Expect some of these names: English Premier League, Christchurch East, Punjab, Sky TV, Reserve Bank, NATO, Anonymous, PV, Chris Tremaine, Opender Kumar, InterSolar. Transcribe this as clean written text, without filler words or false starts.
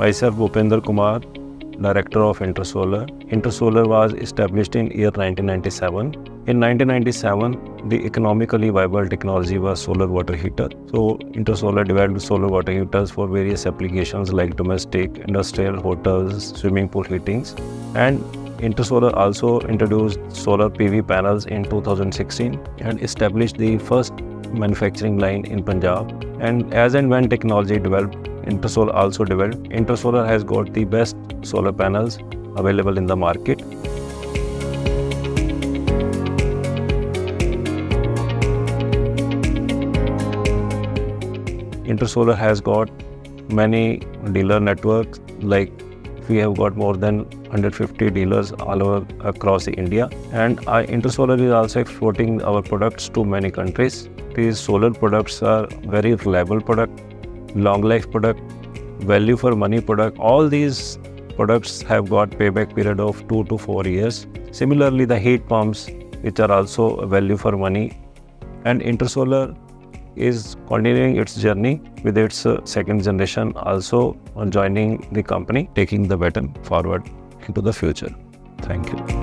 Myself, Opender Kumar, Director of InterSolar. InterSolar was established in year 1997. In 1997, the economically viable technology was solar water heater. So, InterSolar developed solar water heaters for various applications like domestic, industrial, hotels, swimming pool heatings. And InterSolar also introduced solar PV panels in 2016 and established the first manufacturing line in Punjab. And as and when technology developed, InterSolar also developed. InterSolar has got the best solar panels available in the market. InterSolar has got many dealer networks, like we have got more than 150 dealers all over across India. And InterSolar is also exporting our products to many countries. These solar products are very reliable product, long life product, value for money product. All these products have got payback period of 2 to 4 years. Similarly, the heat pumps, which are also value for money. And InterSolar is continuing its journey with its second generation also on joining the company, taking the baton forward into the future. Thank you.